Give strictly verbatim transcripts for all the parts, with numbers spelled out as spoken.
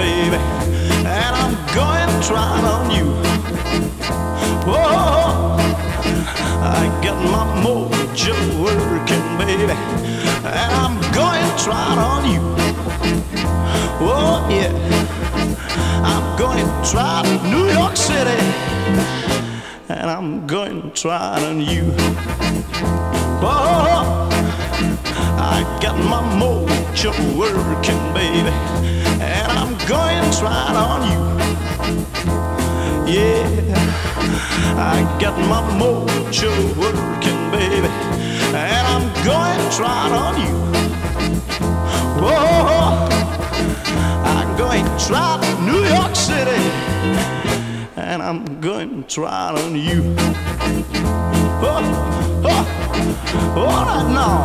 baby, and I'm going trying on you. Oh, I got my mojo working, baby, and I'm going trying on you. Oh yeah, I'm going trying on New York City, and I'm going trying on you. Oh, I got my mojo working, baby, and I'm going trying on you. Yeah, I got my mojo working, baby, and I'm going trying on you. Whoa, I'm going trying on New York City, and I'm going trying on you. Oh, oh, all right now.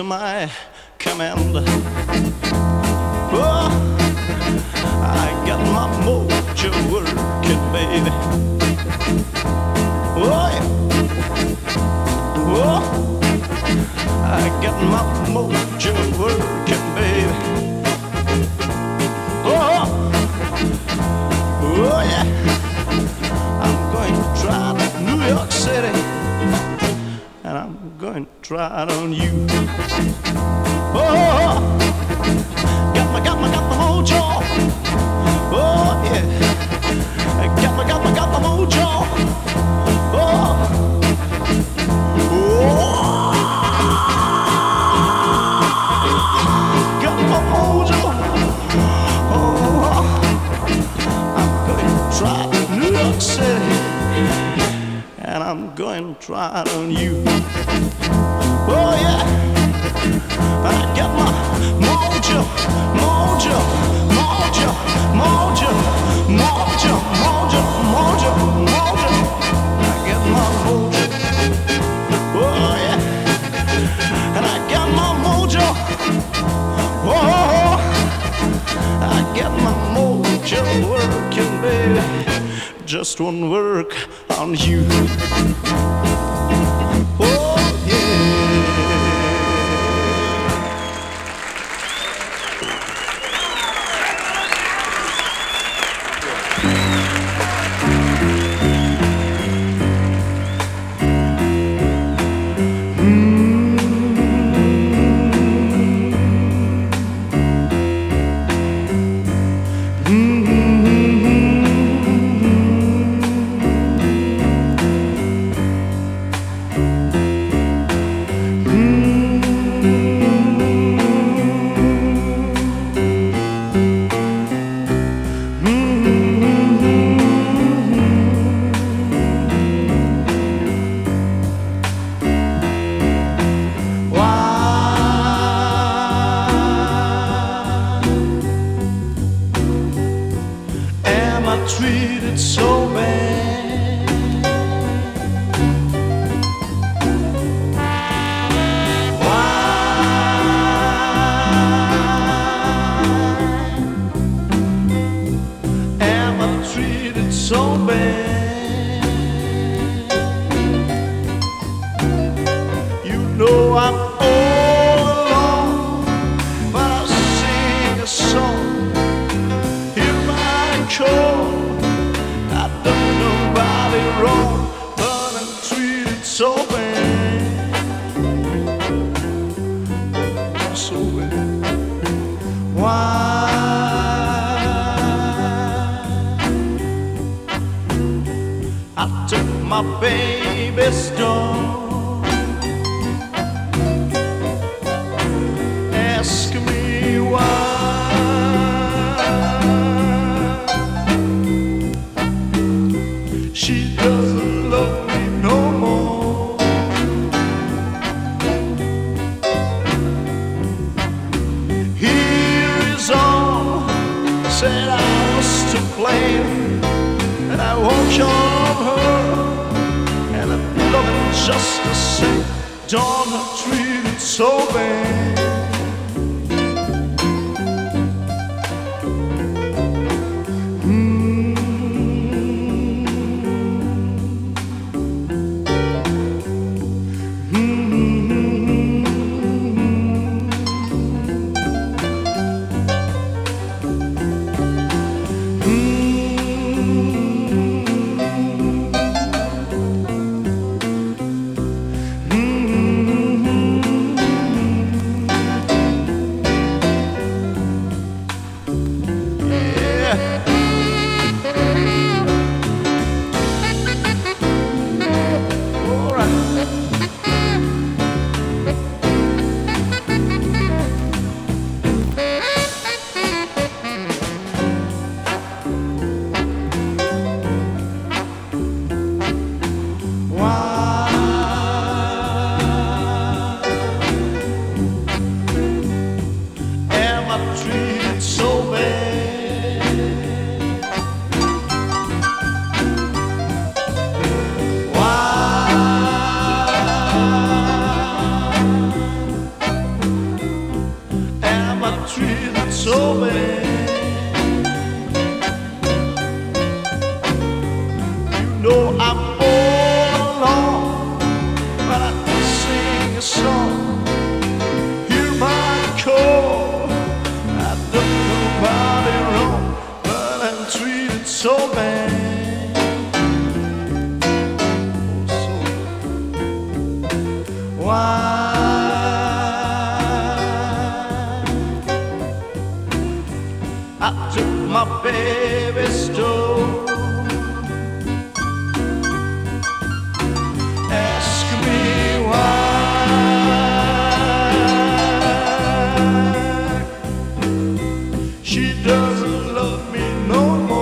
To my commander. Oh, I got my mojo working, baby. Oh, yeah. Oh, I got my mojo working, baby. Oh, oh yeah. I'm going to try to New York City, and I'm going to try it on you. Oh, got my, got my, got my mojo. Oh, yeah. Got my, got my, got my mojo. Oh, oh, got my mojo. Oh, I'm going to try it in New York City, and I'm going to try it on you. Oh yeah, I got my mojo, mojo, mojo, mojo, mojo, mojo, mojo, mojo. I got my mojo. Oh yeah, and I got my mojo. Oh, I got my mojo working, baby. Just one work on you. Oh yeah. Mm-hmm. Mm-hmm. Treated so bad. Why am I treated so bad? You know I'm all alone, but I see my baby stone. Ask me why she doesn't love me no more. Here is all said I was to blame, and I walked on her, and I'm loving just the same. Don't have treated so bad. Mm. Mm-hmm. Mm. Treated so bad. Why am I treated so bad? You know I'm all alone, but I can sing a song. Hear my call. So bad, oh, so bad. Why I took my baby's door. Ask me why she doesn't love me no more.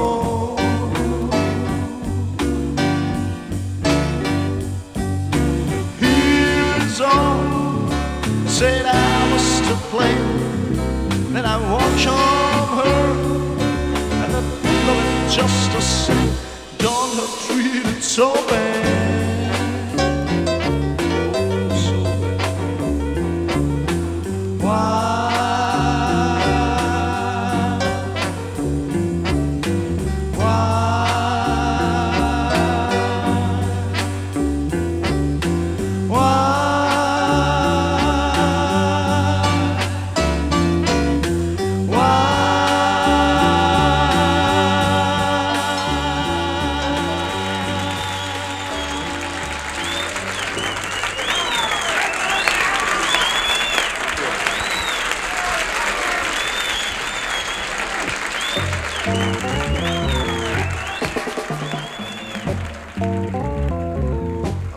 Said I was to blame, then I walked on her, and I loved it just the same. Don't have treated so bad, oh, so bad. Why? Why? Why?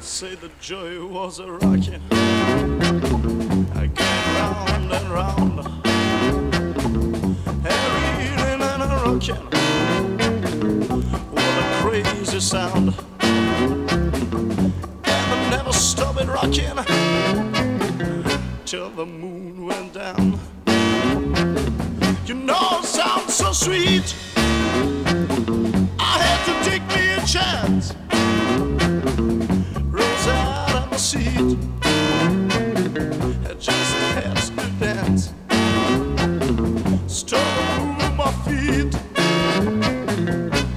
Say the joy was a rockin'. I came round and round, a-reelin' and a-rockin'. What a crazy sound, and I never stopped rockin' till the moon went down. You know it sounds so sweet, I had to take me a chance. Seat. I just had to dance. Stumble with my feet.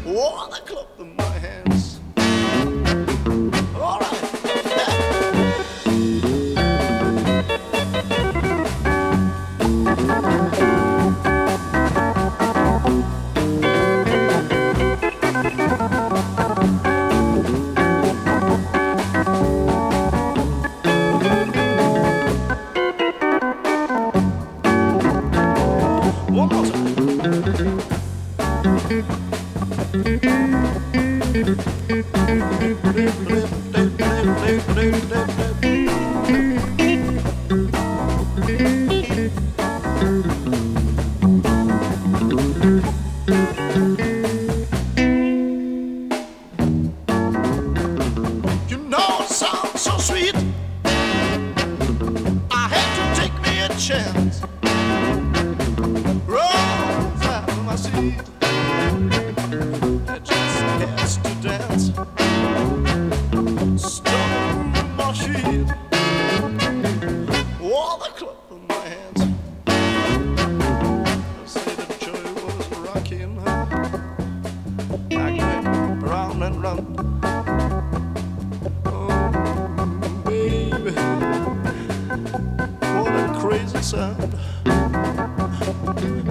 Oh, I clapped in my hands. All right. Thank you.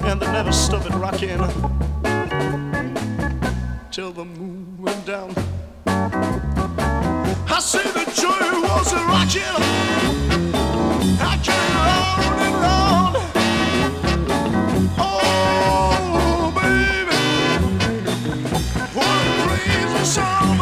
And they never stopped it rocking till the moon went down. I say the joy was a rocking. I came round and round. Oh, baby, what a crazy sound.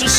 used to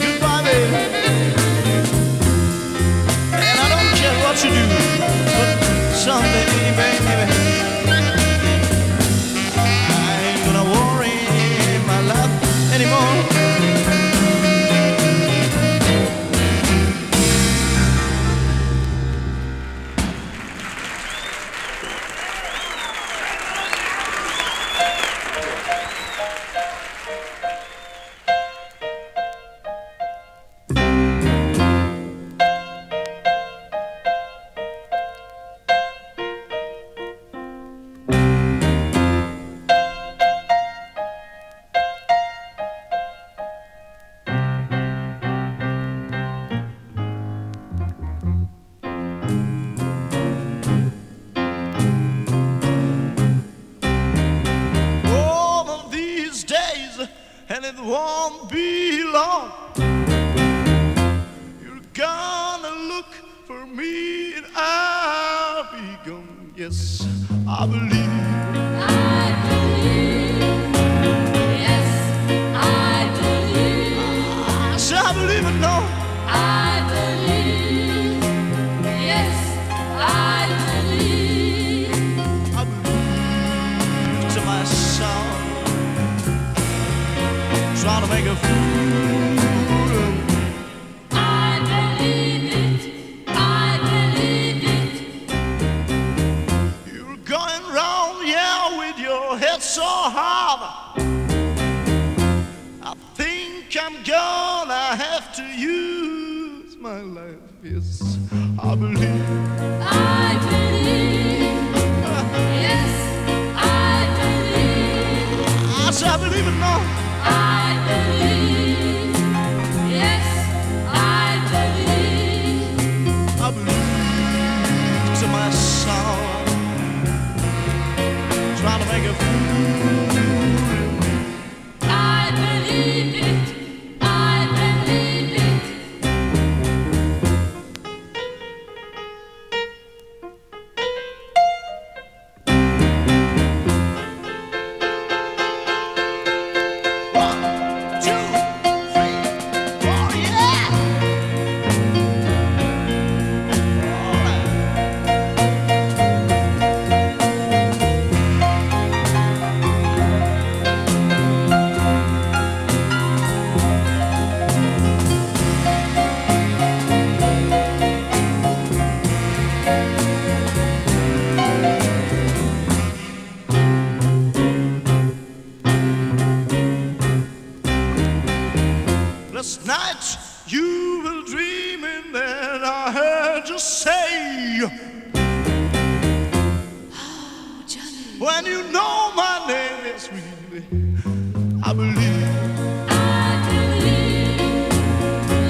goodbye, baby, and I don't care what you do, but someday, baby, I ain't gonna worry my love anymore. And it won't be long, you're gonna look for me and I'll be gone. Yes, I believe, I believe, yes, I believe, I say I believe it, no, I believe, yes, I believe, I believe to my soul. Trying to make a fool. I believe it, I believe it. You're going round, yeah, with your head so hard. I think I'm gonna have to use my life. Yes, I believe. I believe. Yes, I believe. I say I believe it now. I believe, yes, I believe, I believe to my soul, trying to make a fool. I believe it, I believe night, you were dreaming that I heard you say, oh, Johnny, when you know my name is really, I believe, I believe,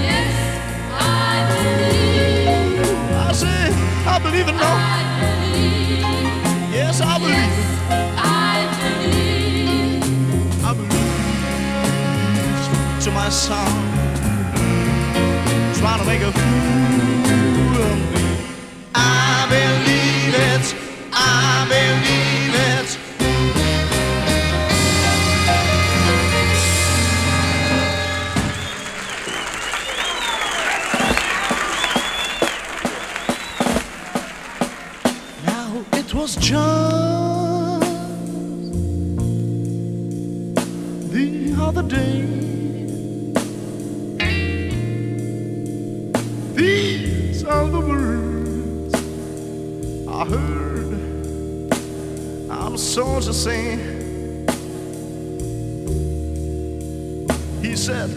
yes, I believe, I say, I believe it now, I believe, yes, I believe, yes, I believe, I believe to my song. Trying to make a fool of me. I believe it, I believe it. Now it was just the other day. These are the words I heard. I'm sorry to say. He said,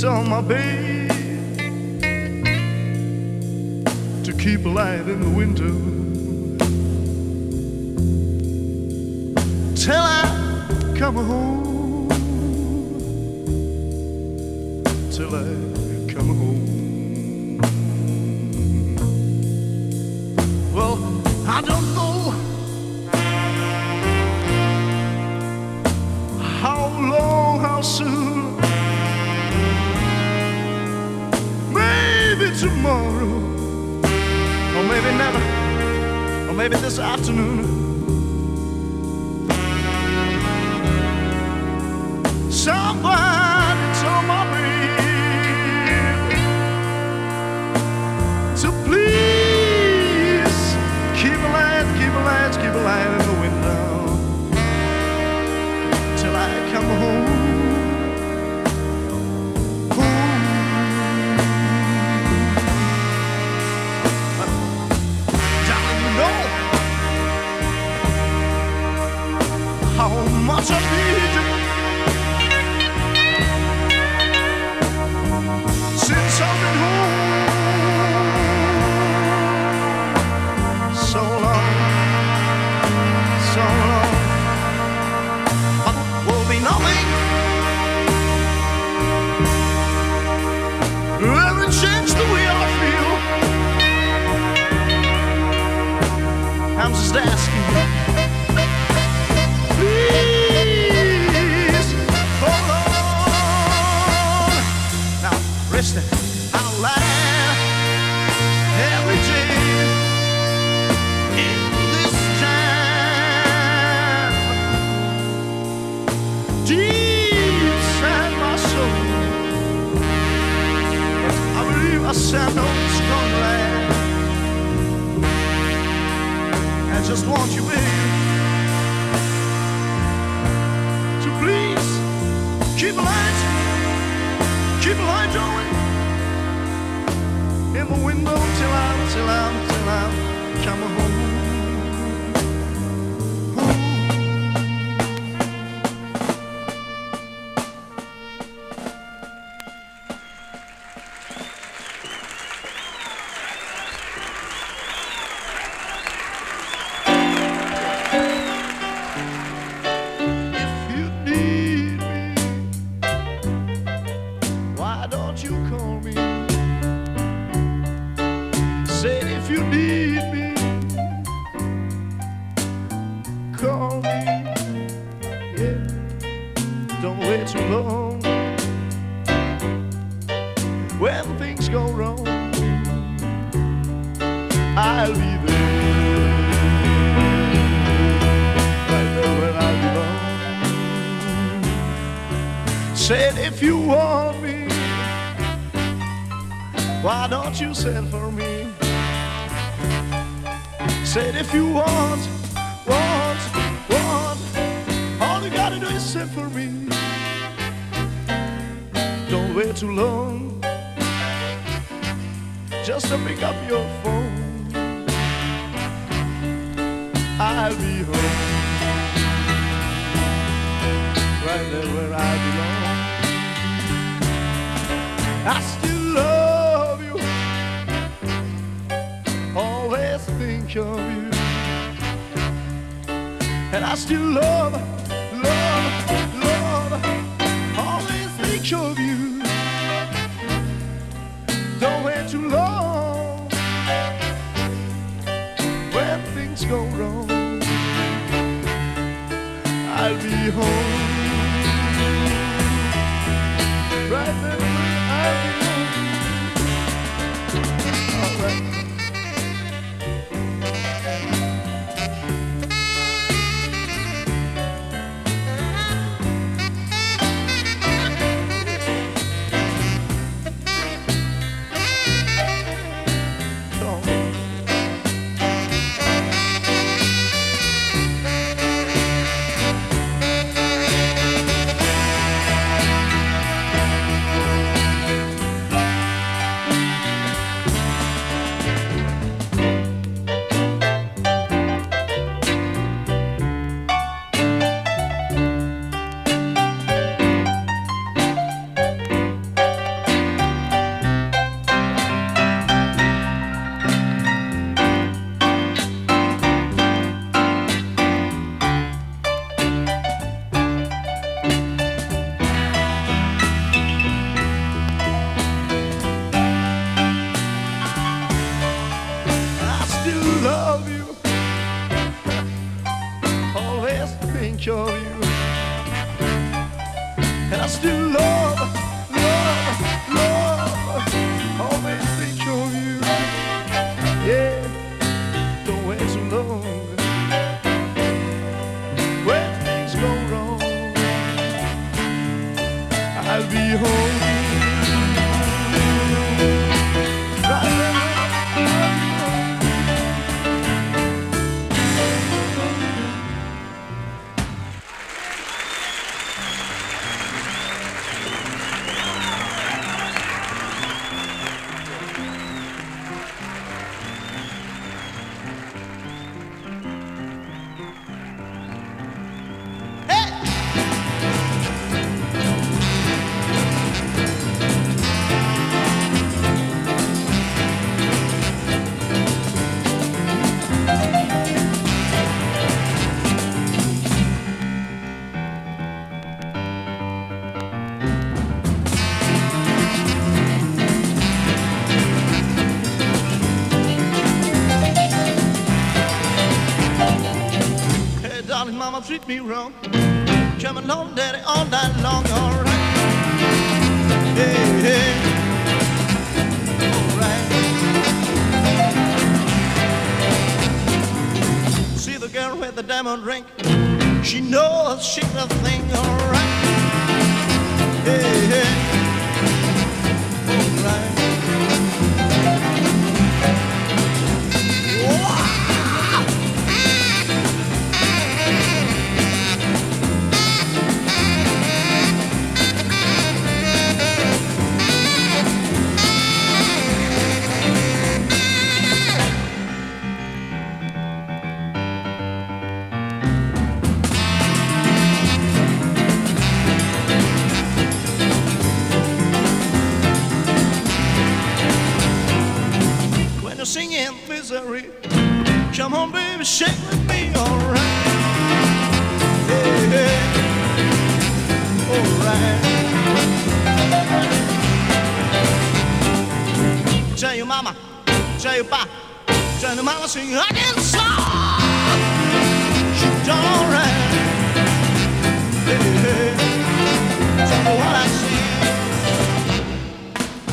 tell my babe to keep a light in the window. Till I come home. Till I come home. Well, I don't know how long, how soon. Maybe tomorrow, or maybe never, or maybe this afternoon. how much I need you. Since I've been home, so long, so long, but will be nothing. Every change the way I feel, I'm just asking you. Listen, I'll laugh every day in this time. Deep inside my soul, I believe I said no, it's gonna last. I just want you, baby, to please keep alive. Keep a light going in the window till I'm, till I'm, till I'm coming home. Said if you want me, why don't you send for me? Said if you want, want, want, all you gotta do is send for me. Don't wait too long, just to pick up your phone. I'll be home, right there where I belong. I still love you, always think of you, and I still love, love, love, always think of you. Don't wait too long when things go wrong. I'll be home right there. darling mama treat me wrong. Come along, daddy, all night long, all right. Hey, hey, all right. See the girl with the diamond ring, she knows she's a thing, all right. Hey, hey, all right. Singing misery, come on baby, shake with me, alright. Hey, hey, alright. Tell your mama, tell your pa, tell your mama sing a good song. She's alright. Hey, hey, tell her what I see. I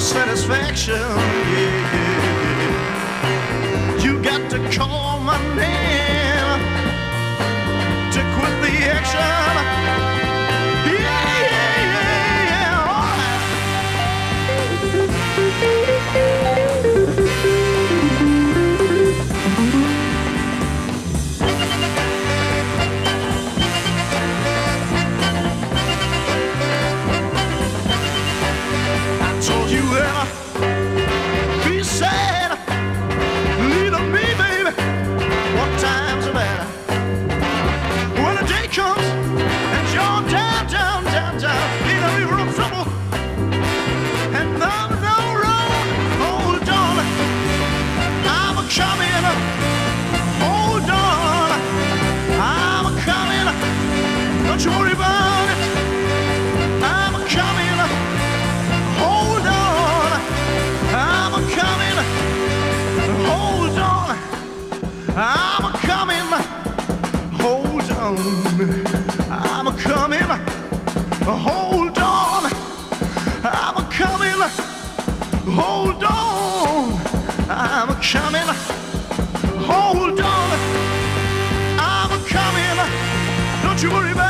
satisfaction, yeah, yeah, yeah. You got to call my name to quit the action. Yeah, yeah, yeah, yeah. All right. I told you ever. Don't you worry about it, I'm coming, hold on. Hold on, I'm coming. Hold on, I'm coming. Don't you worry about it.